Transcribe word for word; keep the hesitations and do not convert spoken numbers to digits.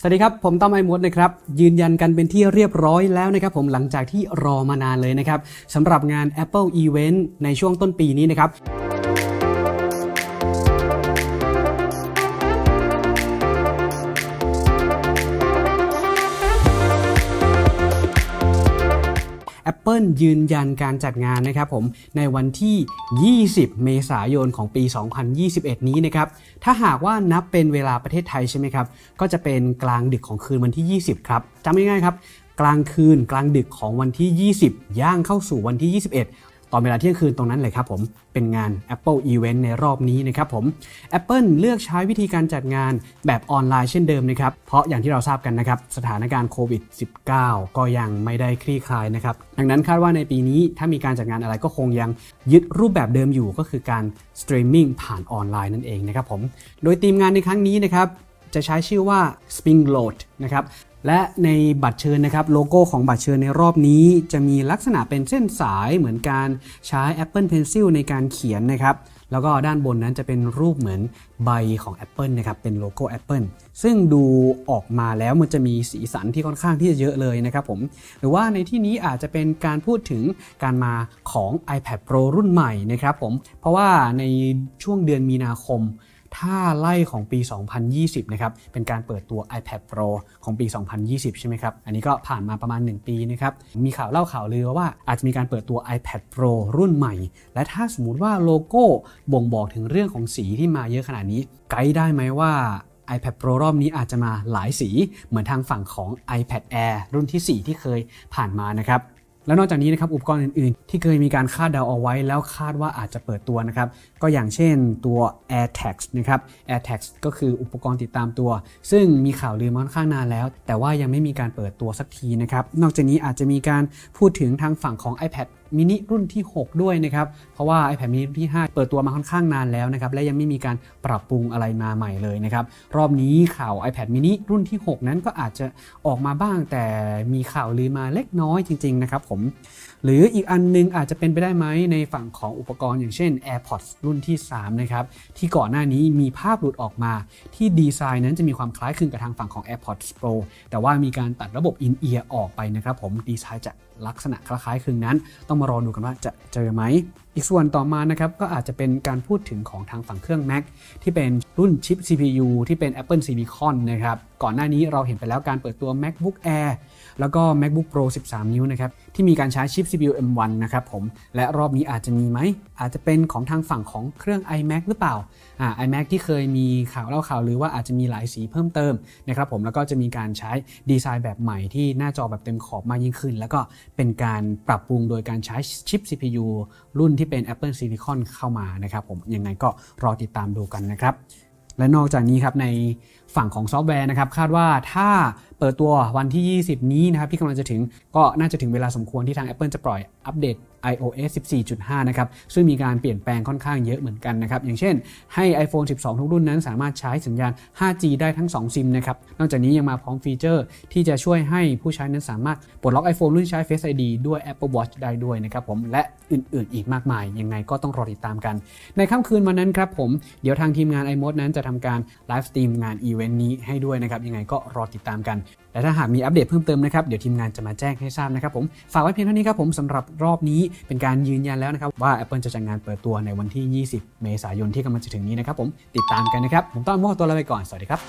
สวัสดีครับผมต้อม iMoD นะครับยืนยันกันเป็นที่เรียบร้อยแล้วนะครับผมหลังจากที่รอมานานเลยนะครับสำหรับงาน Apple Event ในช่วงต้นปีนี้นะครับApple ยืนยันการจัดงานนะครับผมในวันที่ยี่สิบเมษายนของปีสองพันยี่สิบเอ็ดนี้นะครับถ้าหากว่านับเป็นเวลาประเทศไทยใช่ไหมครับก็จะเป็นกลางดึกของคืนวันที่ยี่สิบครับจำง่ายๆครับกลางคืนกลางดึกของวันที่ยี่สิบย่างเข้าสู่วันที่ยี่สิบเอ็ดตอนเวลาเที่ยงคืนตรงนั้นเลยครับผมเป็นงาน Apple Event ในรอบนี้นะครับผม Apple เลือกใช้วิธีการจัดงานแบบออนไลน์เช่นเดิมนะครับเพราะอย่างที่เราทราบกันนะครับสถานการณ์โควิด สิบเก้า ก็ยังไม่ได้คลี่คลายนะครับดังนั้นคาดว่าในปีนี้ถ้ามีการจัดงานอะไรก็คงยังยึดรูปแบบเดิมอยู่ก็คือการสตรีมมิ่งผ่านออนไลน์นั่นเองนะครับผมโดยทีมงานในครั้งนี้นะครับจะใช้ชื่อว่า Spring Load นะครับและในบัตรเชิญนะครับโลโก้ของบัตรเชิญในรอบนี้จะมีลักษณะเป็นเส้นสายเหมือนการใช้ Apple Pencil ในการเขียนนะครับแล้วก็ด้านบนนั้นจะเป็นรูปเหมือนใบของ Apple นะครับเป็นโลโก้ Apple ซึ่งดูออกมาแล้วมันจะมีสีสันที่ค่อนข้างที่จะเยอะเลยนะครับผมหรือว่าในที่นี้อาจจะเป็นการพูดถึงการมาของ iPad Pro รุ่นใหม่นะครับผมเพราะว่าในช่วงเดือนมีนาคมถ้าไล่ของปีสองพันยี่สิบนะครับเป็นการเปิดตัว iPad Pro ของปีสองพันยี่สิบใช่ไหมครับอันนี้ก็ผ่านมาประมาณหนึ่งปีนะครับมีข่าวเล่าข่าวลือว่าอาจจะมีการเปิดตัว iPad Pro รุ่นใหม่และถ้าสมมุติว่าโลโก้บ่งบอกถึงเรื่องของสีที่มาเยอะขนาดนี้ไกด์ได้ไหมว่า iPad Pro รอบนี้อาจจะมาหลายสีเหมือนทางฝั่งของ iPad Air รุ่นที่สี่ที่เคยผ่านมานะครับแล้วนอกจากนี้นะครับอุปกรณ์อื่นๆที่เคยมีการคาดเดาเอาไว้แล้วคาดว่าอาจจะเปิดตัวนะครับก็อย่างเช่นตัว AirTag นะครับ AirTag ก็คืออุปกรณ์ติดตามตัวซึ่งมีข่าวลือมาค่อนข้างนานแล้วแต่ว่ายังไม่มีการเปิดตัวสักทีนะครับนอกจากนี้อาจจะมีการพูดถึงทางฝั่งของ iPad Mini รุ่นที่หกด้วยนะครับเพราะว่า iPad Mini รุ่นที่ห้าเปิดตัวมาค่อนข้างนานแล้วนะครับและยังไม่มีการปรับปรุงอะไรมาใหม่เลยนะครับรอบนี้ข่าว iPad Mini รุ่นที่หกนั้นก็อาจจะออกมาบ้างแต่มีข่าวลือมาเล็กน้อยจริงๆนะครับผมหรืออีกอันนึงอาจจะเป็นไปได้ไหมในฝั่งของอุปกรณ์อย่างเช่น AirPods รุ่นที่สามนะครับที่ก่อนหน้านี้มีภาพหลุดออกมาที่ดีไซน์นั้นจะมีความคล้ายคลึงกับทางฝั่งของ AirPods Pro แต่ว่ามีการตัดระบบ In-Ear ออกไปนะครับผมดีไซน์จะลักษณะคล้ายๆคลึงนั้นต้องมารอดูกันว่าจะเจอไหมอีกส่วนต่อมานะครับก็อาจจะเป็นการพูดถึงของทางฝั่งเครื่อง Mac ที่เป็นรุ่นชิป ซี พี ยู ที่เป็น Apple Silicon นะครับก่อนหน้านี้เราเห็นไปแล้วการเปิดตัว MacBook Air แล้วก็ MacBook Pro สิบสามนิ้วนะครับที่มีการใช้ชิป ซี พี ยู เอ็ม วัน นะครับผมและรอบนี้อาจจะมีไหมอาจจะเป็นของทางฝั่งของเครื่อง iMac หรือเปล่าอ่า iMac ที่เคยมีข่าวเล่าข่าวหรือว่าอาจจะมีหลายสีเพิ่มเติมนะครับผมแล้วก็จะมีการใช้ดีไซน์แบบใหม่ที่หน้าจอแบบเต็มขอบมากยิ่งขึ้นแล้วก็เป็นการปรับปรุงโดยการใช้ชิป ซี พี ยู รุ่นที่เป็น Apple Silicon เข้ามานะครับผมยังไงก็รอติดตามดูกันนะครับและนอกจากนี้ครับในฝั่งของซอฟต์แวร์นะครับคาดว่าถ้าเปิดตัววันที่ยี่สิบนี้นะครับที่กำลังจะถึงก็น่าจะถึงเวลาสมควรที่ทาง Apple จะปล่อยอัปเดต iOS สิบสี่จุดห้า นะครับซึ่งมีการเปลี่ยนแปลงค่อนข้างเยอะเหมือนกันนะครับอย่างเช่นให้ ไอโฟนสิบสอง ทุกรุ่นนั้นสามารถใช้สัญญาณ ห้าจี ได้ทั้งสองซิมนะครับนอกจากนี้ยังมาพร้อมฟีเจอร์ที่จะช่วยให้ผู้ใช้นั้นสามารถปลดล็อก iPhone รุ่นใช้ Face ไอ ดี ด้วย Apple Watch ได้ด้วยนะครับผมและอื่นๆอีกมากมายยังไงก็ต้องรอติดตามกันในค่ำคืนวันนั้นครับผมเดี๋ยวทางทีมงาน iMoD นั้นจะทำการไลฟ์สตรีมงานอีเวนต์นี้ให้ด้วยนะครับยังไงก็รอติดตามกันและถ้าหากมีอัปเดตเพิ่มเติมนะครับเดี๋ยวทีมงานจะมาแจ้งให้ทราบนะครับผมฝากไว้เพียงเท่านี้ครับผมสำหรับรอบนี้เป็นการยืนยันแล้วนะครับว่า Apple จะจัดงานเปิดตัวในวันที่ยี่สิบเมษายนที่กำลังจะถึงนี้นะครับผมติดตามกันนะครับผมต้อม iMoD ตัวลาไปก่อนสวัสดีครับ